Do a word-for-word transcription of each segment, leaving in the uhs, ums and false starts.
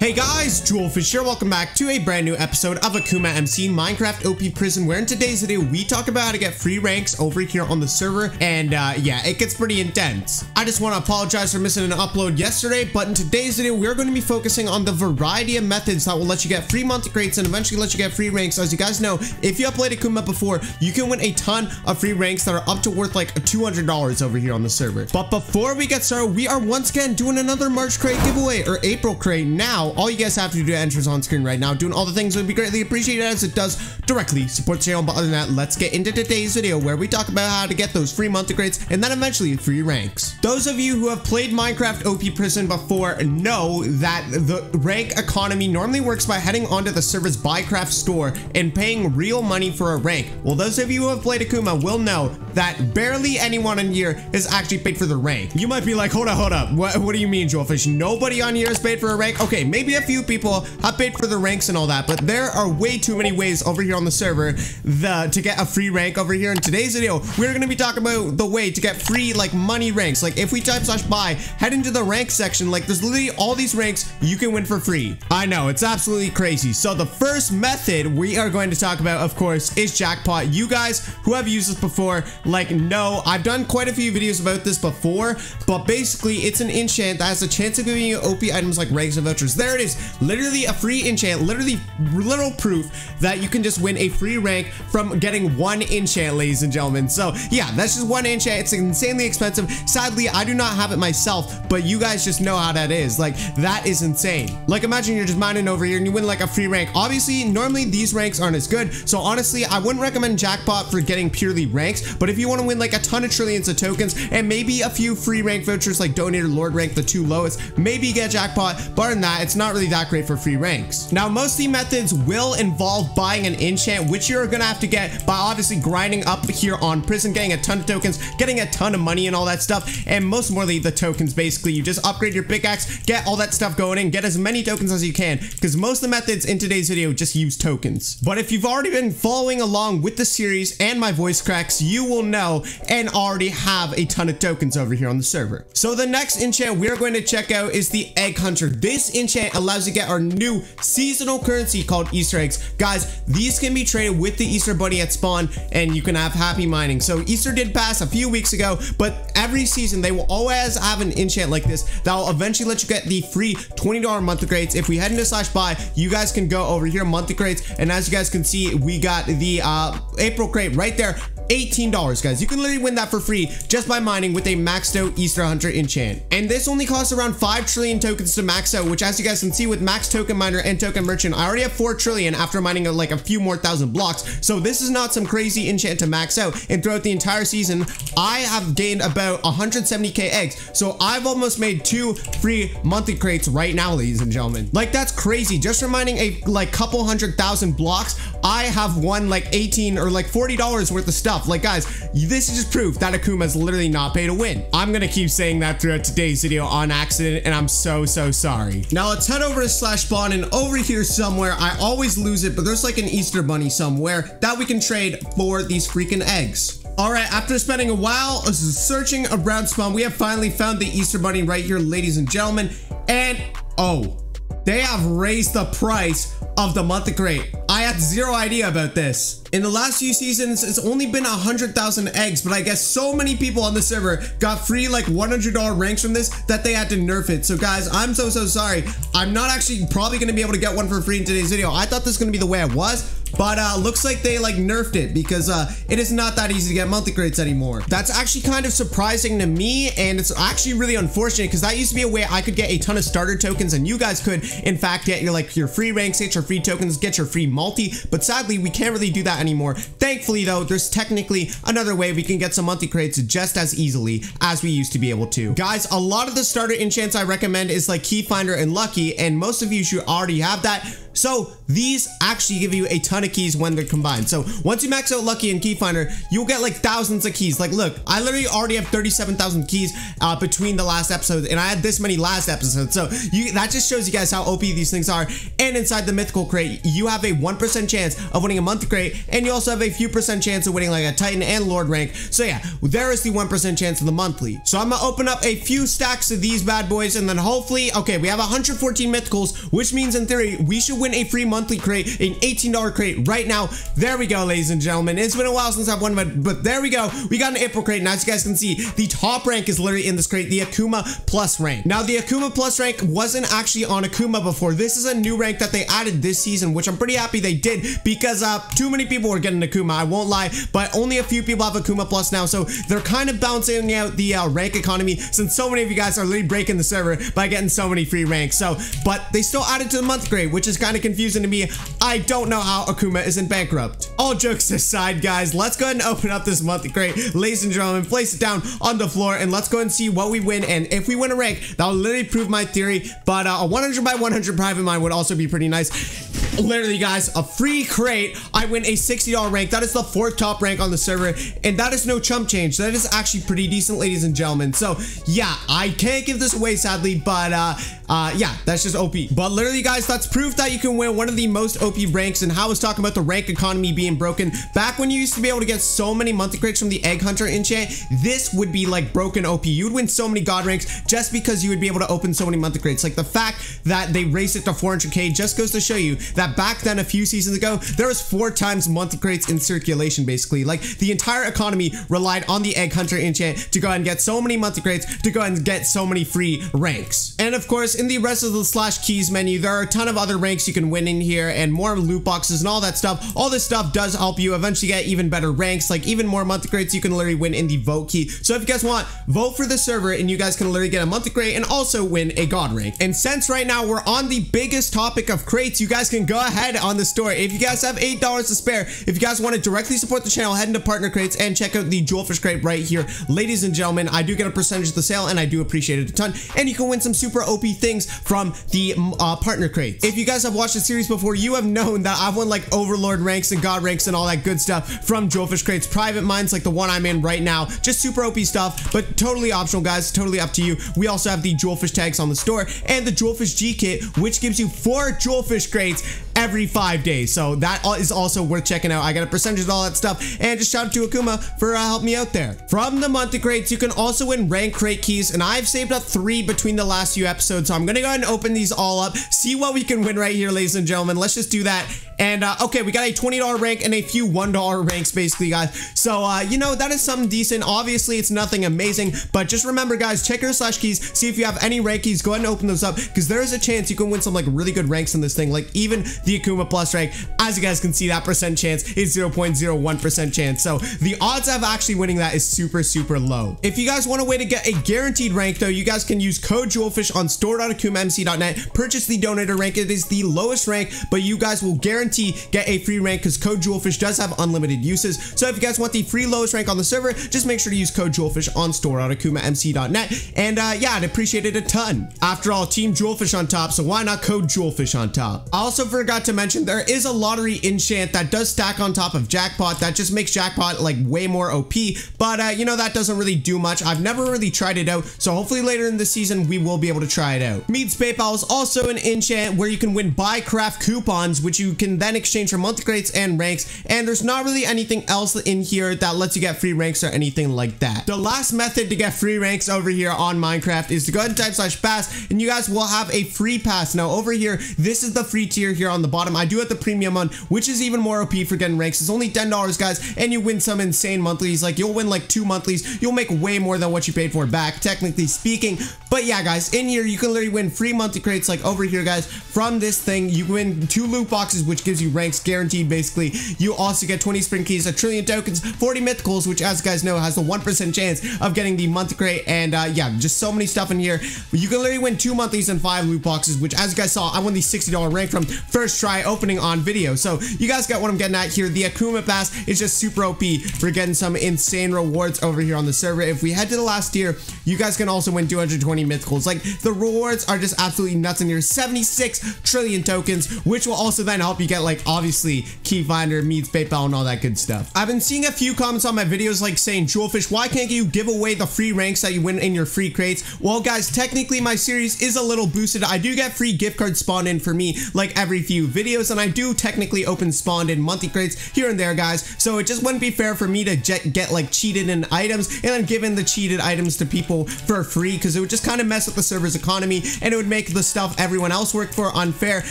Hey guys, Julfish here, welcome back to a brand new episode of Akuma M C Minecraft O P Prison, where in today's video we talk about how to get free ranks over here on the server, and uh, yeah, it gets pretty intense. I just want to apologize for missing an upload yesterday, but in today's video we're going to be focusing on the variety of methods that will let you get free monthly crates and eventually let you get free ranks. As you guys know, if you have played Akuma before, you can win a ton of free ranks that are up to worth like two hundred dollars over here on the server. But before we get started, we are once again doing another March crate giveaway, or April crate now. All you guys have to do to enter is on screen right now. Doing all the things would be greatly appreciated, as it does directly support the channel. But other than that, let's get into today's video where we talk about how to get those free monthly crates and then eventually free ranks. Those of you who have played Minecraft O P Prison before know that the rank economy normally works by heading onto the server's BuyCraft store and paying real money for a rank. Well, those of you who have played Akuma will know that barely anyone in here has actually paid for the rank. You might be like, hold up, hold up. What, what do you mean, Julfish? Nobody on here has paid for a rank? Okay, maybe. Maybe a few people have paid for the ranks and all that, but there are way too many ways over here on the server the, to get a free rank over here. In today's video, we're going to be talking about the way to get free, like, money ranks. Like, if we type slash buy, head into the rank section, like, there's literally all these ranks you can win for free. I know, it's absolutely crazy. So the first method we are going to talk about, of course, is Jackpot. You guys who have used this before, like, no, I've done quite a few videos about this before, but basically, it's an enchant that has a chance of giving you O P items like ranks and vouchers. There it is, literally a free enchant, literally literal proof that you can just win a free rank from getting one enchant, ladies and gentlemen. So yeah, that's just one enchant. It's insanely expensive. Sadly, I do not have it myself, but you guys just know how that is. Like, that is insane. Like, imagine you're just mining over here and you win like a free rank. Obviously, normally these ranks aren't as good, so honestly, I wouldn't recommend Jackpot for getting purely ranks, but if you want to win like a ton of trillions of tokens and maybe a few free rank vouchers like Donator, Lord Rank, the two lowest, maybe get Jackpot. But other than that, it's not not really that great for free ranks. Now, most of the methods will involve buying an enchant, which you're gonna have to get by obviously grinding up here on Prison, getting a ton of tokens, getting a ton of money and all that stuff, and most importantly, the tokens. Basically, you just upgrade your pickaxe, get all that stuff going in, get as many tokens as you can, because most of the methods in today's video just use tokens. But if you've already been following along with the series and my voice cracks, you will know and already have a ton of tokens over here on the server. So the next enchant we're going to check out is the Egg Hunter. This enchant allows you to get our new seasonal currency called Easter eggs. Guys, these can be traded with the Easter bunny at spawn, and you can have happy mining. So Easter did pass a few weeks ago, but every season they will always have an enchant like this that will eventually let you get the free twenty dollar monthly crates. If we head into slash buy, you guys can go over here, monthly crates, and as you guys can see, we got the uh, April crate right there. eighteen dollars, guys. You can literally win that for free just by mining with a maxed out Easter Hunter enchant. And this only costs around five trillion tokens to max out, which, as you guys can see, with max token miner and token merchant, I already have four trillion after mining like a few more thousand blocks. So this is not some crazy enchant to max out. And throughout the entire season, I have gained about one hundred seventy K eggs. So I've almost made two free monthly crates right now, ladies and gentlemen. Like, that's crazy. Just for mining a like couple hundred thousand blocks, I have won like eighteen or like forty dollars worth of stuff. Like, guys, this is just proof that Akuma's literally not paid to win. I'm gonna keep saying that throughout today's video on accident, and I'm so, so sorry. Now, let's head over to slash spawn, and over here somewhere, I always lose it, but there's like an Easter bunny somewhere that we can trade for these freaking eggs. All right, after spending a while searching around spawn, we have finally found the Easter bunny right here, ladies and gentlemen, and oh, they have raised the price of the monthly crate. I had zero idea about this. In the last few seasons, it's only been one hundred thousand eggs, but I guess so many people on the server got free like one hundred dollar ranks from this that they had to nerf it. So guys, I'm so, so sorry. I'm not actually probably gonna be able to get one for free in today's video. I thought this was gonna be the way it was, but uh, looks like they like nerfed it, because uh, it is not that easy to get monthly crates anymore. That's actually kind of surprising to me, and it's actually really unfortunate, because that used to be a way I could get a ton of starter tokens, and you guys could, in fact, get your like your free ranks, get your free tokens, get your free multi. But sadly, we can't really do that anymore. Thankfully, though, there's technically another way we can get some monthly crates just as easily as we used to be able to. Guys, a lot of the starter enchants I recommend is like Keyfinder and Lucky, and most of you should already have that. So these actually give you a ton of keys when they're combined. So once you max out Lucky and Keyfinder, you'll get like thousands of keys. Like, look, I literally already have thirty-seven thousand keys uh, between the last episodes, and I had this many last episodes. So you, that just shows you guys how O P these things are. And inside the mythical crate, you have a one percent chance of winning a month crate, and you also have a few percent chance of winning like a Titan and Lord rank. So yeah, there is the one percent chance of the monthly. So I'm gonna open up a few stacks of these bad boys, and then hopefully, okay, we have one hundred fourteen mythicals, which means in theory, we should win a free monthly crate, an eighteen dollar crate right now. There we go, ladies and gentlemen. It's been a while since I've won, but, but there we go. We got an April crate, and as you guys can see, the top rank is literally in this crate, the Akuma Plus rank. Now, the Akuma Plus rank wasn't actually on Akuma before. This is a new rank that they added this season, which I'm pretty happy they did, because uh, too many people were getting Akuma, I won't lie, but only a few people have Akuma Plus now, so they're kind of balancing out the uh, rank economy, since so many of you guys are literally breaking the server by getting so many free ranks. So, but they still added to the month grade, which is kind of confusing to me. I don't know how Akuma isn't bankrupt. All jokes aside, guys, let's go ahead and open up this monthly crate, ladies and gentlemen, place it down on the floor, and let's go ahead and see what we win. And if we win a rank, that'll literally prove my theory, but uh, a one hundred by one hundred private mine would also be pretty nice. Literally, guys, a free crate, I win a sixty dollar rank. That is the fourth top rank on the server, and that is no chump change. That is actually pretty decent, ladies and gentlemen. So yeah, I can't give this away, sadly, but uh uh yeah, that's just O P. But literally, guys, that's proof that you can win one of the most O P ranks. And how I was talking about the rank economy being broken, back when you used to be able to get so many monthly crates from the Egg Hunter enchant, this would be like broken O P. You'd win so many god ranks just because you would be able to open so many monthly crates. Like, the fact that they raised it to four hundred K just goes to show you that That back then, a few seasons ago, there was four times monthly crates in circulation, basically. Like, the entire economy relied on the Egg Hunter enchant to go ahead and get so many monthly crates, to go ahead and get so many free ranks. And of course, in the rest of the slash keys menu, there are a ton of other ranks you can win in here, and more loot boxes and all that stuff. All this stuff does help you eventually get even better ranks, like even more monthly crates you can literally win in the vote key. So if you guys want, vote for the server, and you guys can literally get a monthly crate and also win a god rank. And since right now we're on the biggest topic of crates, you guys can go ahead on the store. If you guys have eight dollars to spare, if you guys want to directly support the channel, head into partner crates and check out the Julfish crate right here, ladies and gentlemen. I do get a percentage of the sale, and I do appreciate it a ton, and you can win some super O P things from the uh, partner crates. If you guys have watched the series before, you have known that I've won like overlord ranks and god ranks and all that good stuff from Julfish crates, private mines like the one I'm in right now, just super O P stuff, but totally optional, guys, totally up to you. We also have the Julfish tags on the store and the Julfish G kit, which gives you four Julfish crates every five days, so that is also worth checking out. I got a percentage of all that stuff, and just shout out to Akuma for uh, helping me out there. From the monthly crates, you can also win rank crate keys, and I've saved up three between the last few episodes, so I'm gonna go ahead and open these all up, see what we can win right here, ladies and gentlemen. Let's just do that. And uh, okay, we got a twenty dollar rank and a few one dollar ranks, basically, guys. So uh, you know, that is something decent. Obviously, it's nothing amazing, but just remember, guys, check your slash keys, see if you have any rank keys. Go ahead and open those up, because there is a chance you can win some like really good ranks in this thing, like even the Akuma Plus rank. As you guys can see, that percent chance is zero point zero one percent chance, so the odds of actually winning that is super super low. If you guys want a way to get a guaranteed rank, though, you guys can use code Julfish on store dot akuma m c dot net, purchase the donator rank. It is the lowest rank, but you guys will guarantee get a free rank, because code Julfish does have unlimited uses. So if you guys want the free lowest rank on the server, just make sure to use code Julfish on store dot akuma m c dot net. And uh, yeah, I'd appreciate it a ton. After all, team Julfish on top, so why not code Julfish on top? I also forgot to mention, there is a lottery enchant that does stack on top of Jackpot. That just makes Jackpot like way more O P, but uh, you know, that doesn't really do much. I've never really tried it out, so hopefully later in the season we will be able to try it out. Meets PayPal is also an enchant where you can win BuyCraft coupons, which you can then exchange for monthly crates and ranks, and there's not really anything else in here that lets you get free ranks or anything like that. The last method to get free ranks over here on Minecraft is to go ahead and type slash pass, and you guys will have a free pass. Now over here, this is the free tier here on the bottom. I do have the premium one, which is even more O P for getting ranks. It's only ten dollars, guys, and you win some insane monthlies. Like, you'll win like two monthlies, you'll make way more than what you paid for back, technically speaking. But yeah, guys, in here you can literally win free monthly crates. Like over here, guys, from this thing you win two loot boxes, which gives you ranks guaranteed, basically. You also get twenty sprint keys, a trillion tokens, forty mythicals, which, as you guys know, has the one percent chance of getting the monthly crate. And uh, yeah, just so many stuff in here. You can literally win two monthlies and five loot boxes, which, as you guys saw, I won the sixty dollar rank from first try opening on video. So you guys got what I'm getting at here. The Akuma Pass is just super O P for getting some insane rewards over here on the server. If we head to the last tier, you guys can also win two hundred twenty mythicals. Like, the reward rewards are just absolutely nuts in here. seventy-six trillion tokens, which will also then help you get, like, obviously Keyfinder, Meets PayPal, and all that good stuff. I've been seeing a few comments on my videos like saying, Julfish, why can't you give away the free ranks that you win in your free crates? Well, guys, technically my series is a little boosted. I do get free gift cards spawned in for me like every few videos, and I do technically open spawned in monthly crates here and there, guys, so it just wouldn't be fair for me to jet get like cheated in items and then giving the cheated items to people for free, because it would just kind of mess with the server's economy and it would make the stuff everyone else worked for unfair,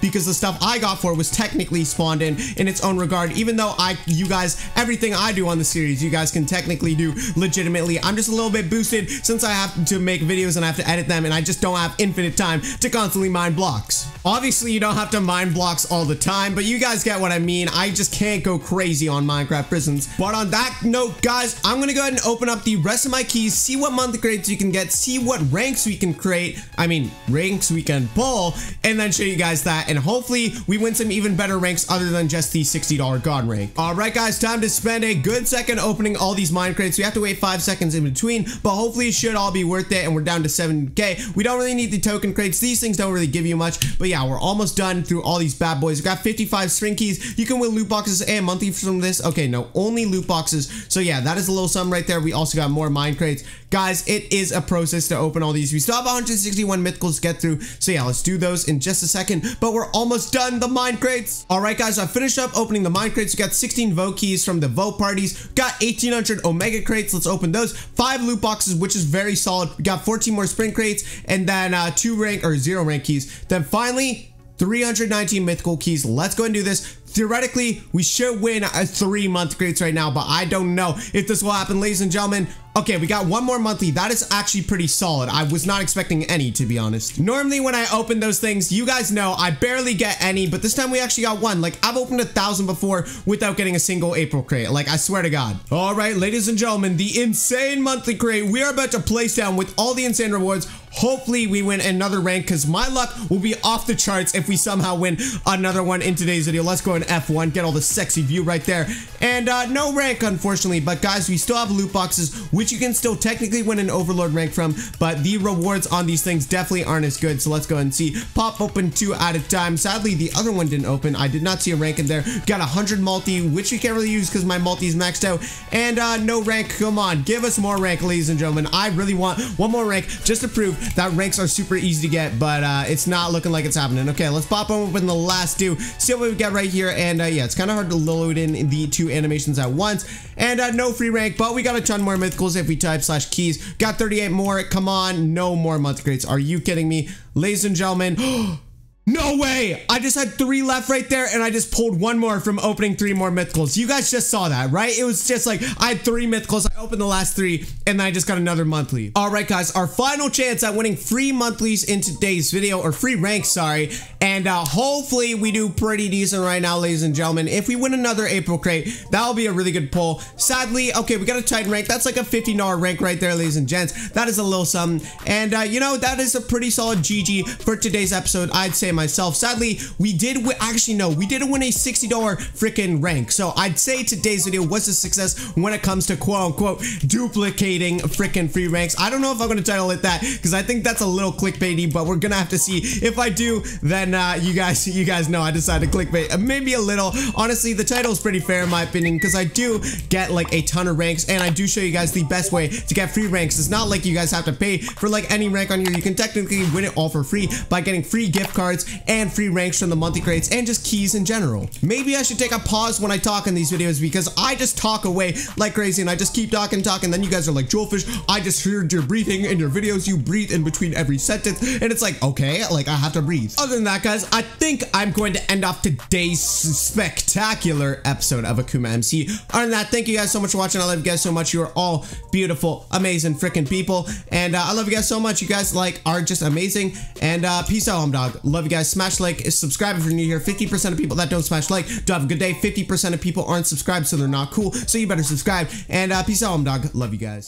because the stuff I got for was technically spawned in in its own regard, even though I you guys everything I do on the series you guys can technically do legitimately. I'm just a little bit boosted since I have to make videos and I have to edit them, and I just don't have infinite time to constantly mine blocks. Obviously you don't have to mine blocks all the time, but you guys get what I mean. I just can't go crazy on Minecraft prisons. But on that note, guys, I'm gonna go ahead and open up the rest of my keys, see what monthly crates you can get, see what ranks we can create, I mean ranks we can pull, and then show you guys that, and hopefully we win some even better ranks other than just the sixty dollar god rank. Alright guys, time to spend a good second opening all these mine crates. We have to wait five seconds in between, but hopefully it should all be worth it, and we're down to seven K. We don't really need the token crates, these things don't really give you much, but yeah, we're almost done through all these bad boys. We got fifty-five string keys. You can win loot boxes and monthly from this. Okay, no, only loot boxes. So yeah, that is a little sum right there. We also got more mine crates. Guys, it is a process to open all these. We still have one hundred sixty-one mythicals to get through, so yeah, let's do those in just a second, but we're almost done the mine crates. Alright guys, I finished up opening the mine crates. We got sixteen vote keys from the vote parties. We got eighteen hundred omega crates. Let's open those. Five loot boxes, which is very solid. We got fourteen more sprint crates, and then uh, two rank or zero rank keys. Then finally, three hundred nineteen mythical keys. Let's go and do this. Theoretically, we should win a three month crates right now, but I don't know if this will happen, ladies and gentlemen. Okay, we got one more monthly. That is actually pretty solid. I was not expecting any, to be honest. Normally, when I open those things, you guys know I barely get any, but this time we actually got one. Like, I've opened a thousand before without getting a single April crate. Like, I swear to God. All right, ladies and gentlemen, the insane monthly crate. We are about to place down with all the insane rewards. Hopefully, we win another rank, because my luck will be off the charts if we somehow win another one in today's video. Let's go and F one, get all the sexy view right there. And uh, no rank, unfortunately, but guys, we still have loot boxes, which you can still technically win an overlord rank from, but the rewards on these things definitely aren't as good, so let's go and see. Pop open two at a time. Sadly, the other one didn't open. I did not see a rank in there. Got one hundred multi, which we can't really use because my multi is maxed out, and uh, no rank. Come on, give us more rank, ladies and gentlemen. I really want one more rank just to prove that ranks are super easy to get, but uh, it's not looking like it's happening. Okay, let's pop open the last two, see what we get right here, and uh, yeah, it's kind of hard to load in the two animations at once, and uh, no free rank, but we got a ton more mythicals if we type slash keys. Got thirty-eight more. Come on, no more month crates. Are you kidding me, ladies and gentlemen? No way! I just had three left right there, and I just pulled one more from opening three more mythicals. You guys just saw that, right? It was just like, I had three mythicals, I opened the last three, and then I just got another monthly. Alright guys, our final chance at winning free monthlies in today's video, or free ranks, sorry, and uh, hopefully we do pretty decent right now, ladies and gentlemen. If we win another April crate, that'll be a really good pull. Sadly, okay, we got a Titan rank. That's like a fifteen dollar rank right there, ladies and gents. That is a little something, and uh, you know, that is a pretty solid G G for today's episode, I'd say myself. Sadly, we did win. Actually, no, we did win a sixty dollar freaking rank. So I'd say today's video was a success when it comes to quote unquote duplicating freaking free ranks. I don't know if I'm going to title it that, because I think that's a little clickbaity, but we're going to have to see. If I do, then uh, you guys, you guys know I decided to clickbait. Maybe a little. Honestly, the title is pretty fair in my opinion, because I do get like a ton of ranks, and I do show you guys the best way to get free ranks. It's not like you guys have to pay for like any rank on here. You can technically win it all for free by getting free gift cards and free ranks from the monthly crates and just keys in general. Maybe I should take a pause when I talk in these videos, because I just talk away like crazy, and I just keep talking talking then you guys are like, Julfish, I just heard your breathing in your videos, you breathe in between every sentence, and it's like, okay, like I have to breathe. Other than that, guys, I think I'm going to end off today's spectacular episode of Akuma M C. Other than that, thank you guys so much for watching. I love you guys so much. You are all beautiful, amazing freaking people, and uh, I love you guys so much. You guys like are just amazing, and uh, peace out, home dog. Love you guys. Smash like, subscribe if you're new here. fifty percent of people that don't smash like don't have a good day. fifty percent of people aren't subscribed, so they're not cool, so you better subscribe. And uh, peace out, home dog. Love you guys.